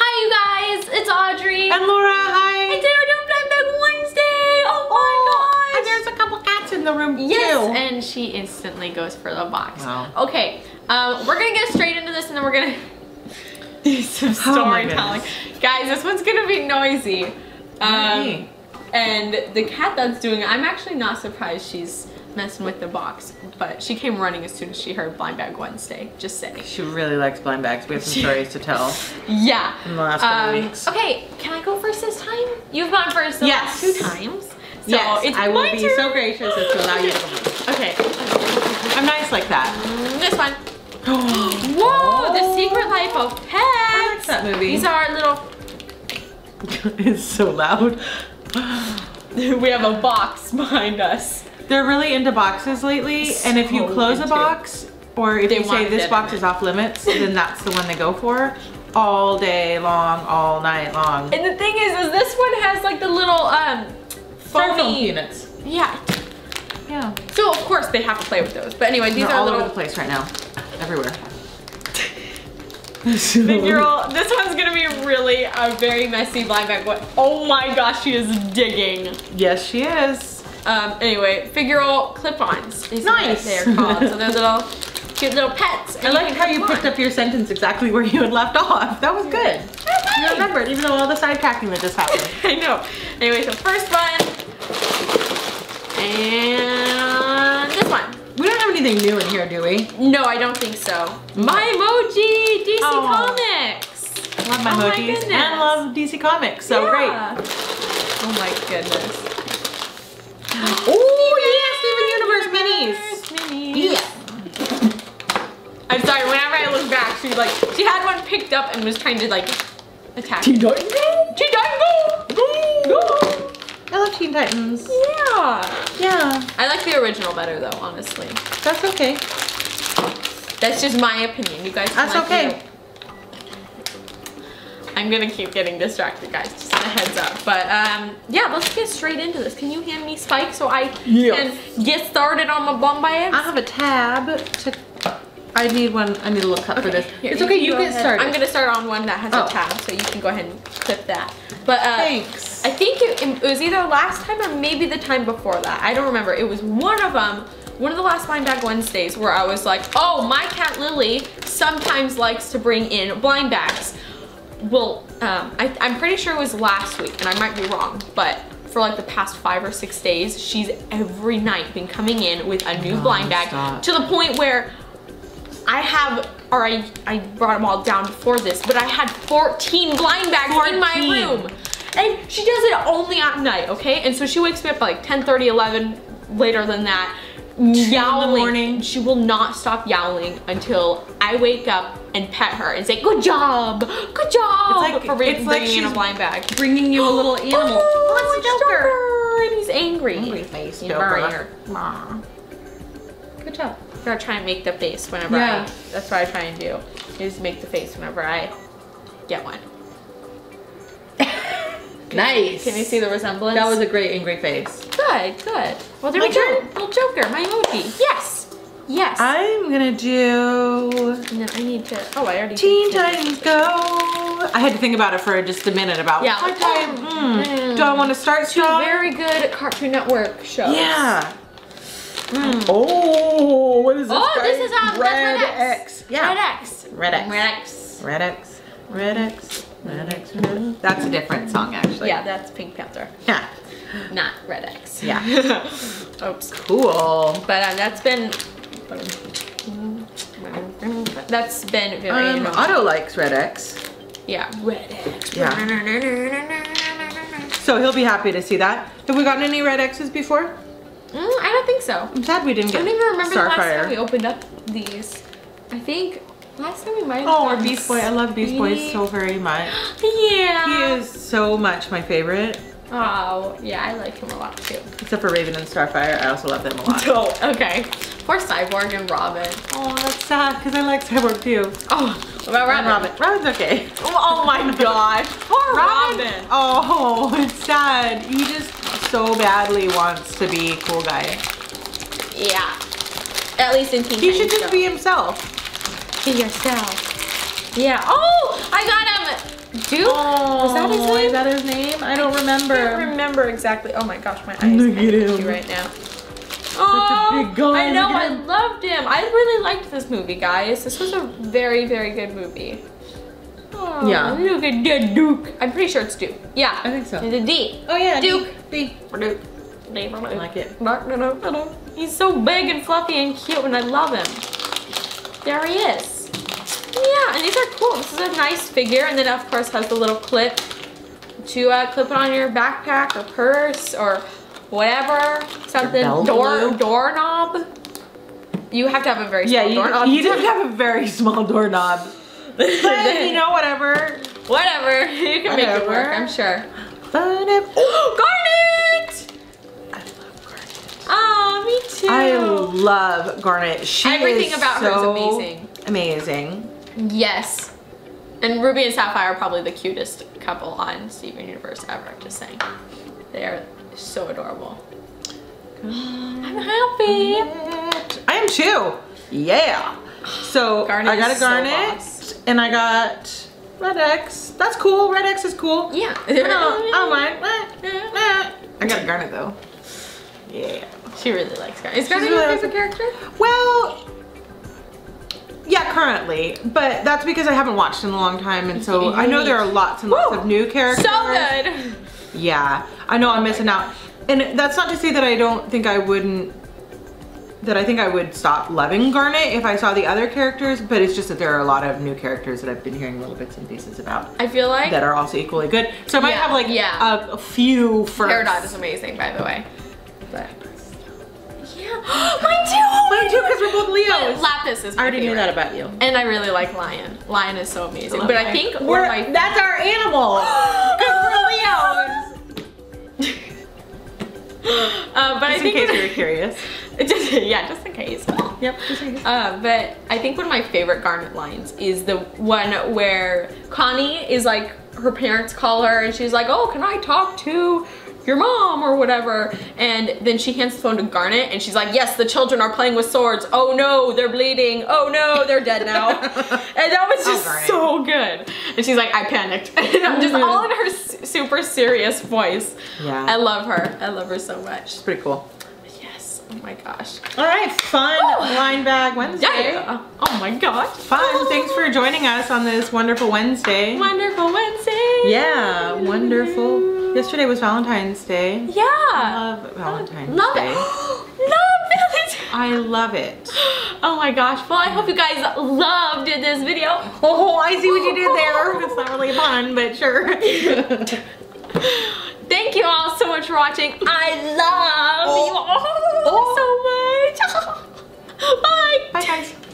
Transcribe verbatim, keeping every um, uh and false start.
Hi you guys, it's Audrey. And Laura, hi. And today we're doing Blind Bag Wednesday. Oh my oh, gosh. And there's a couple cats in the room yes, too. Yes, and she instantly goes for the box. Wow. Okay, um, we're gonna get straight into this and then we're gonna do some storytelling. Oh guys, this one's gonna be noisy. Um, and the cat that's doing it, I'm actually not surprised she's messing with the box, but she came running as soon as she heard Blind Bag Wednesday. Just saying. She really likes blind bags. We have some stories to tell. Yeah. In the last um, couple weeks. Okay, can I go first this time? You've gone first the yes. last two times. So yes. It's I will be turn. so gracious as to allow you to go. Okay. I'm nice like that. This one. Whoa! Oh. The Secret Life of Pets. I like that movie. These are little. It's so loud. We have a box behind us. They're really into boxes lately, so and if you close a box, or if you say this box is off limits, then that's the one they go for all day long, all night long. And the thing is, is this one has like the little um, foamy units. Yeah. Yeah. So of course they have to play with those. But anyway, these are all over the place right now, everywhere. So the girl, this one's gonna be really a uh, very messy blind bag. What? Oh my gosh, she is digging. Yes, she is. Um, anyway, figural clip-ons is nice. What they're called. So they're little cute little pets. I like how you picked up your sentence exactly where you had left off. That was good. Okay. You remembered, even though all the side packing that just happened. I know. Anyway, so first one. And this one. We don't have anything new in here, do we? No, I don't think so. My emoji, D C oh. Comics. I love my oh emojis. And I love D C Comics. So yeah. Great. Oh my goodness. Oh yeah, Steven Universe minis. minis. Yeah. I'm sorry. Whenever I look back, she like she had one picked up and was trying to like attack. Teen Titans. Teen Titans. Go. Go. I love Teen Titans. Yeah. Yeah. I like the original better though, honestly. That's okay. That's just my opinion. You guys. That's like okay. It. I'm gonna keep getting distracted, guys. Just a heads up. But um, yeah, let's get straight into this. Can you hand me Spike so I yes. can get started on my bomb bags? I have a tab. To, I need one. I need a little cut okay. for this. Here, it's you okay. You get ahead. started. I'm gonna start on one that has oh. a tab, so you can go ahead and clip that. But uh, thanks. I think it, it was either last time or maybe the time before that. I don't remember. It was one of them. One of the last Blind Bag Wednesdays where I was like, oh, my cat Lily sometimes likes to bring in blind bags. Well, um, I, I'm pretty sure it was last week, and I might be wrong, but for like the past five or six days, she's every night been coming in with a new no, blind bag stop. to the point where I have, or I, I brought them all down before this, but I had fourteen blind bags fourteen. in my room. And she does it only at night, okay? And so she wakes me up at like ten thirty, eleven, later than that, yowling. In the morning. She will not stop yowling until I wake up and pet her and say, good job, good job. It's like, for it's bringing like she's in a blind bag. Bringing you a little animal. Oh, it's Joker. And he's angry. Angry face, Joker. Good job. I gotta try and make the face whenever yeah. I, that's what I try and do, is make the face whenever I get one. Nice. Can you see the resemblance? That was a great angry face. Good, good. Well, there we go. Little Joker, my emoji. Yes. Yes. I'm gonna do. And then I need to. Oh, I already. Teen Titans Go. I had to think about it for just a minute about. Yeah. What time? Mm. Mm. Do I want to start strong? Very good Cartoon Network shows. Yeah. Mm. Oh, what is this? Oh, guy? this is um, Red X. X. Yeah. Red X. Red X. Red X. Red X. Red X. Red X. Red X. That's a different song, actually. Yeah, that's Pink Panther. Yeah. Not Red X. Yeah. Oops. Cool. But uh, that's been. That's been very um, Otto likes Red X. Yeah. Red X. Yeah. So he'll be happy to see that. Have we gotten any Red X's before? Mm, I don't think so. I'm sad we didn't get Starfire. I don't even remember Starfire. the last time we opened up these. I think last time we might have Oh, or Beast Boy. I love Beast Boy so very much. Yeah. He is so much my favorite. Oh, yeah, I like him a lot too. Except for Raven and Starfire, I also love them a lot. Oh, okay. Poor Cyborg and Robin. Oh, that's sad, because I like Cyborg too. Oh, what about Robin? Robin? Robin's okay. Oh, oh my gosh. Poor Robin. Robin. Oh, it's sad. He just so badly wants to be cool guy. Yeah. At least in Teen Titans. He should just be himself. Be yourself. Yeah. Oh, I got him. Duke? Oh, is that his name? Is that his name? I don't I remember. I don't remember exactly. Oh my gosh, my eyes look at him right now. Oh, big guy. I know, I loved him. I really liked this movie, guys. This was a very, very good movie. Oh, yeah. Look at that Duke. I'm pretty sure it's Duke. Yeah. I think so. It's a D. Oh yeah, Duke. D. Duke. Duke. I like it. He's so big and fluffy and cute and I love him. There he is. Yeah, and these are cool. This is a nice figure, and then of course has the little clip to uh, clip it on your backpack or purse or whatever, something door doorknob. You have to have a very small yeah, doorknob. You'd have to have a very small doorknob. You know, whatever, whatever. You can whatever. make it work, I'm sure. Garnet! I love Garnet. Oh, me too. I love Garnet. She Everything is about so her is amazing. Amazing. Yes. And Ruby and Sapphire are probably the cutest couple on Steven Universe ever, just saying. They are so adorable. I'm happy. Garnet. I am too. Yeah. So Garnet I got a Garnet so and I got Red X. That's cool. Red X is cool. Yeah. I don't mind. I got a Garnet though. Yeah. She really likes Garnet. Is Garnet really your favorite character? Well, yeah, currently, but that's because I haven't watched in a long time, and so I know there are lots and lots Woo! of new characters. So good! Yeah, I know I'm missing out. And that's not to say that I don't think I wouldn't, that I think I would stop loving Garnet if I saw the other characters, but it's just that there are a lot of new characters that I've been hearing little bits and pieces about. I feel like. That are also equally good. So I might yeah, have like yeah. a, a few first. Peridot is amazing, by the way. But. Mine too! Mine too, because we're both Leos. But Lapis is my I already favorite. knew that about you. And I really like Lion. Lion is so amazing. But I think we're my that's our animal. Because we're Leos. uh, but just I think in case you were curious. Just, yeah, just in case. Yep. Just in case. Uh, but I think one of my favorite Garnet lines is the one where Connie is like, her parents call her and she's like, oh, can I talk to your mom or whatever, and then she hands the phone to Garnet and she's like, yes, the children are playing with swords, oh no, they're bleeding, oh no, they're dead now. And that was just oh, so good. And she's like, I panicked. And I'm just all in her super serious voice. Yeah, I love her. I love her so much. She's pretty cool. Yes. Oh my gosh. All right, fun Ooh. Blind Bag Wednesday. Yeah. Oh my gosh, fun. Oh. Thanks for joining us on this wonderful Wednesday. Wonderful Wednesday. Yeah, wonderful. Yesterday was Valentine's Day. Yeah. I love Valentine's love Day. It. Love Valentine's Day. I love it. Oh my gosh. Well, I hope you guys loved this video. Oh, I see what you did there. It's not really fun, but sure. Thank you all so much for watching. I love oh. you all oh. so much. Bye. Bye, guys.